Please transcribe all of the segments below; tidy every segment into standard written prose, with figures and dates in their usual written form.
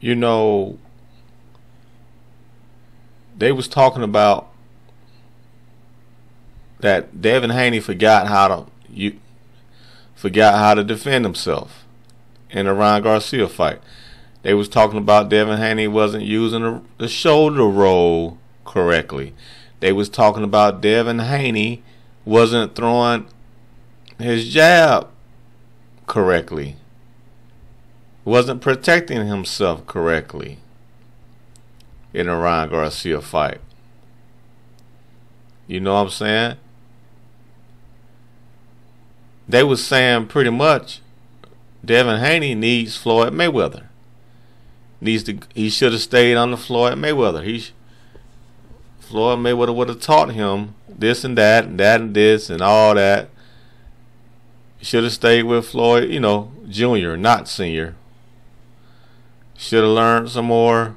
you know, they was talking about that Devin Haney forgot how to defend himself in the Ron Garcia fight. They was talking about Devin Haney wasn't using the shoulder roll correctly. They was talking about Devin Haney wasn't throwing his jab correctly, wasn't protecting himself correctly in the Ryan Garcia fight. You know what I'm saying? They was saying pretty much Devin Haney needs Floyd Mayweather. He should have stayed under Floyd Mayweather. Floyd Mayweather would have taught him this and that and that and this and all that. Should have stayed with Floyd, you know, Jr., not Sr. Should have learned some more.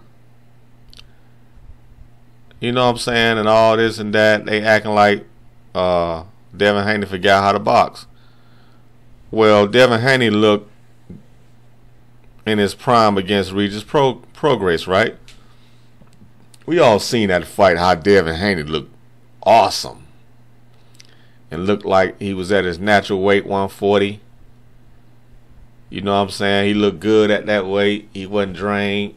You know what I'm saying? And all this and that. They acting like Devin Haney forgot how to box. Well, Devin Haney looked in his prime against Regis Prograis, right? We all seen that fight, how Devin Haney looked awesome. And looked like he was at his natural weight, 140. You know what I'm saying? He looked good at that weight. He wasn't drained.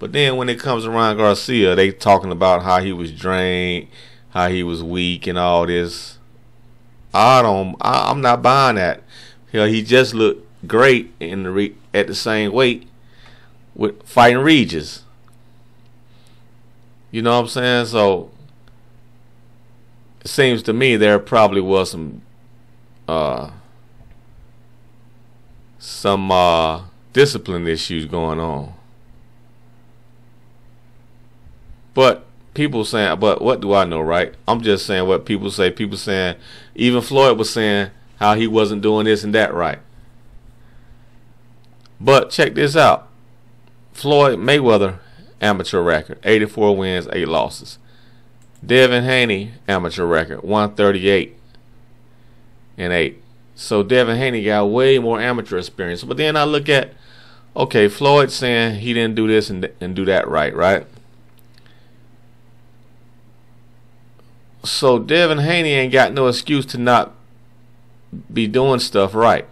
But then when it comes to Ron Garcia, they talking about how he was drained, how he was weak and all this. I'm not buying that. You know, he just looked great in the at the same weight with fighting Regis. You know what I'm saying? So it seems to me there probably was some discipline issues going on. But people saying, but what do I know, right? I'm just saying what people say. People saying, even Floyd was saying how he wasn't doing this and that right. But check this out. Floyd Mayweather, amateur record, 84 wins, 8 losses. Devin Haney, amateur record, 138 and 8. So Devin Haney got way more amateur experience. But then I look at, okay, Floyd saying he didn't do this and do that right, right? So Devin Haney ain't got no excuse to not be doing stuff right,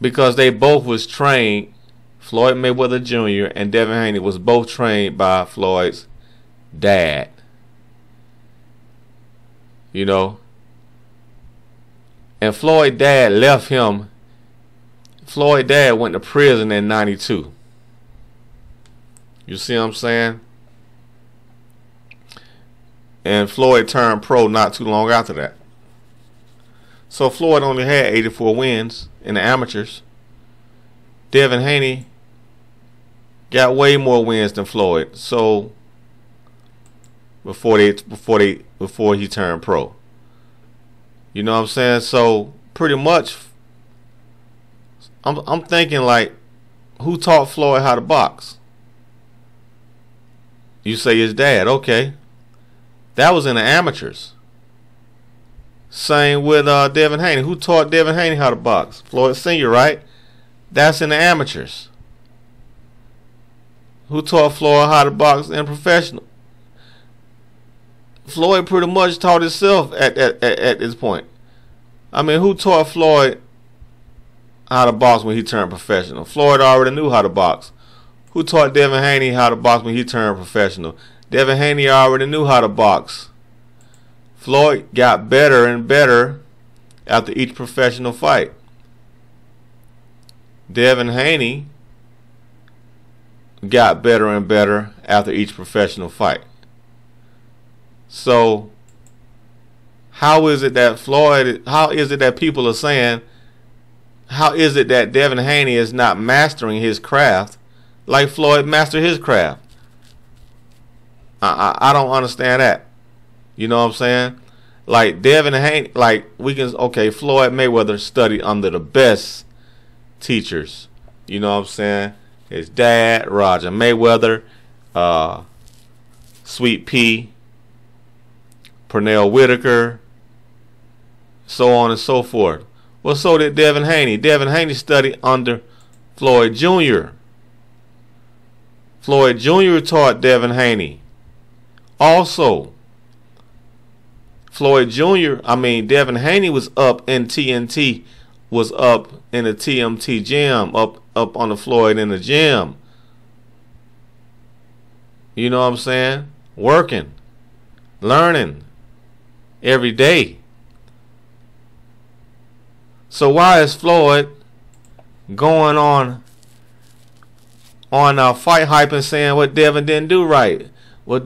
because they both was trained. Floyd Mayweather Jr. and Devin Haney was both trained by Floyd's dad. You know, and Floyd dad left him. Floyd dad went to prison in '92. You see what I'm saying? And Floyd turned pro not too long after that. So Floyd only had 84 wins in the amateurs. Devin Haney got way more wins than Floyd. So before he turned pro. You know what I'm saying? So pretty much I'm thinking, like, who taught Floyd how to box? You say his dad. Okay. That was in the amateurs. Same with Devin Haney. Who taught Devin Haney how to box? Floyd Sr., right? That's in the amateurs. Who taught Floyd how to box in professional? Floyd pretty much taught himself at this point. I mean, who taught Floyd how to box when he turned professional? Floyd already knew how to box. Who taught Devin Haney how to box when he turned professional? Devin Haney already knew how to box. Floyd got better and better after each professional fight. Devin Haney got better and better after each professional fight. So how is it that people are saying, how is it that Devin Haney is not mastering his craft like Floyd mastered his craft? I don't understand that. You know what I'm saying? Like Devin Haney, like we can, okay, Floyd Mayweather studied under the best teachers. You know what I'm saying? His dad, Roger Mayweather, Sweet P, Pernell Whitaker, so on and so forth. Well, so did Devin Haney. Devin Haney studied under Floyd Jr. Floyd Jr. taught Devin Haney. Also, Devin Haney was up in TNT, was up in the TMT gym, up on the Floyd in the gym. You know what I'm saying? Working, learning every day. So why is Floyd going on our fight hype and saying what Devin didn't do right? Well,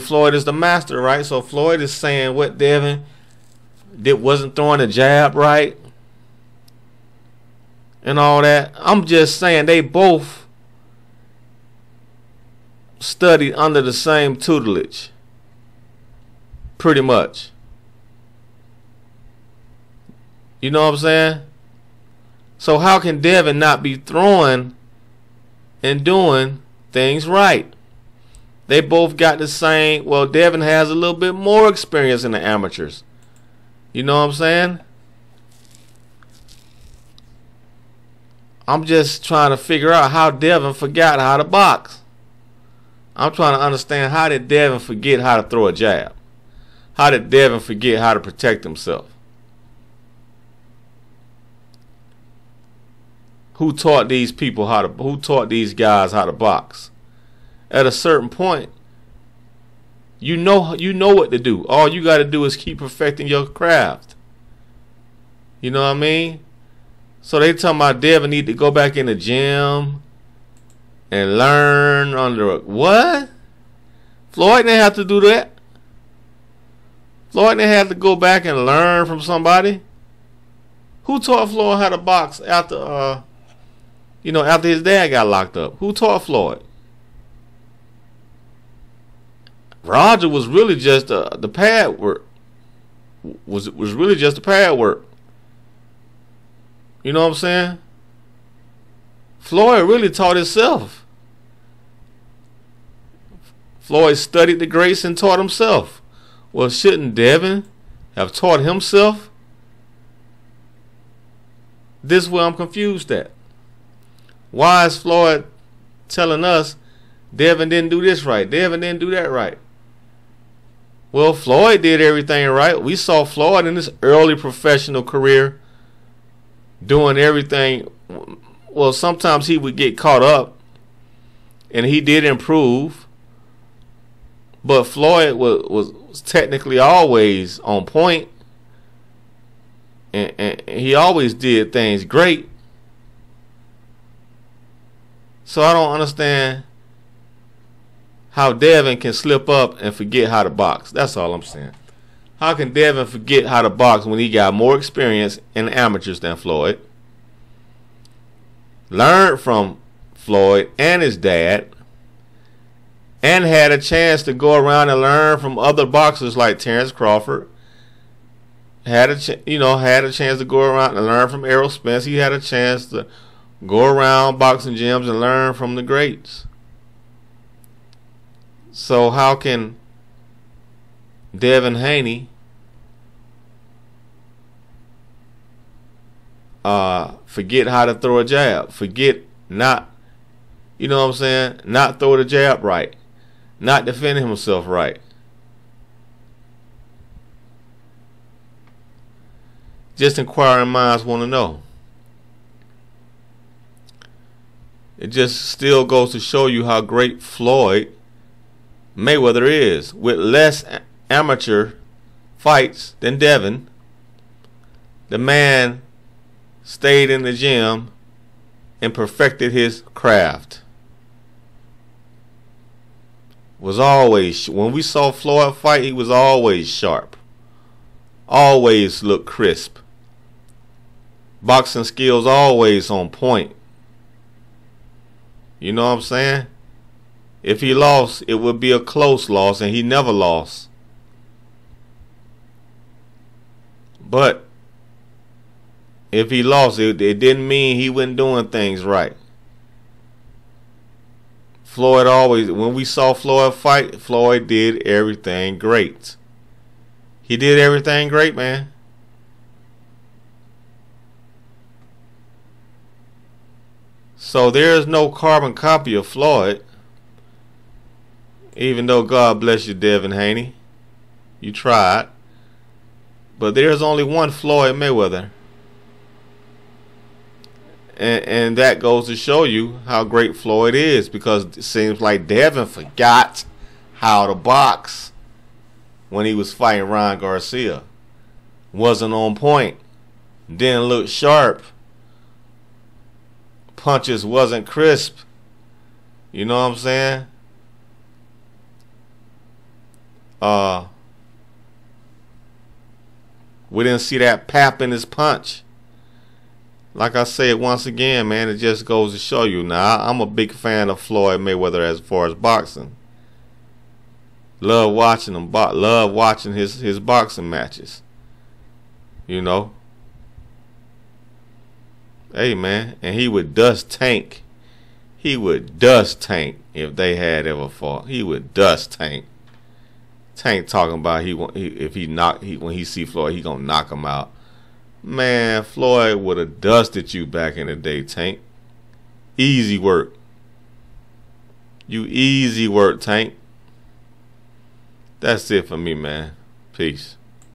Floyd is the master, right? So Floyd is saying what Devin did wasn't throwing a jab right and all that. I'm just saying they both studied under the same tutelage, pretty much. You know what I'm saying? So how can Devin not be throwing and doing things right? They both got the same. Well, Devin has a little bit more experience in the amateurs. You know what I'm saying? I'm just trying to figure out how Devin forgot how to box. I'm trying to understand, how did Devin forget how to throw a jab? How did Devin forget how to protect himself? Who taught these people how to, who taught these guys how to box? At a certain point, you know what to do. All you got to do is keep perfecting your craft. You know what I mean? So they talking about Devin need to go back in the gym and learn under a, what? Floyd didn't have to do that. Floyd didn't have to go back and learn from somebody. Who taught Floyd how to box after after his dad got locked up? Who taught Floyd? Roger was really just the pad work. Was really just the pad work. You know what I'm saying? Floyd really taught himself. Floyd studied the greats and taught himself. Well, shouldn't Devin have taught himself? This is where I'm confused at. Why is Floyd telling us Devin didn't do this right, Devin didn't do that right? Well, Floyd did everything right. We saw Floyd in his early professional career doing everything. Well, sometimes he would get caught up, and he did improve. But Floyd was technically always on point, and he always did things great. So I don't understand how Devin can slip up and forget how to box. That's all I'm saying. How can Devin forget how to box when he got more experience in the amateurs than Floyd? Learned from Floyd and his dad, and had a chance to go around and learn from other boxers like Terrence Crawford. Had a chance to go around and learn from Errol Spence. He had a chance to go around boxing gyms and learn from the greats. So how can Devin Haney forget how to throw a jab? Not throw the jab right. Not defending himself right. Just inquiring minds want to know. It just still goes to show you how great Floyd Mayweather is, with less amateur fights than Devin. The man stayed in the gym and perfected his craft. Was always, when we saw Floyd fight, he was always sharp, always looked crisp, boxing skills always on point. You know what I'm saying? If he lost, it would be a close loss, and he never lost. But if he lost, it didn't mean he wasn't doing things right. Floyd always, when we saw Floyd fight, Floyd did everything great. He did everything great, man. So there is no carbon copy of Floyd. Even though, God bless you, Devin Haney, you tried. But there is only one Floyd Mayweather. And that goes to show you how great Floyd is, because it seems like Devin forgot how to box when he was fighting Ron Garcia. Wasn't on point. Didn't look sharp. Punches wasn't crisp. You know what I'm saying? We didn't see that pap in his punch. Like I said, once again, man, it just goes to show you. Now, I'm a big fan of Floyd Mayweather as far as boxing. Love watching him. Love watching his boxing matches. You know. Hey, man, and he would dust Tank. He would dust Tank if they had ever fought. He would dust Tank. Tank talking about when he see Floyd, he gonna knock him out. Man, Floyd would have dusted you back in the day, Tank. Easy work. You easy work, Tank. That's it for me, man. Peace.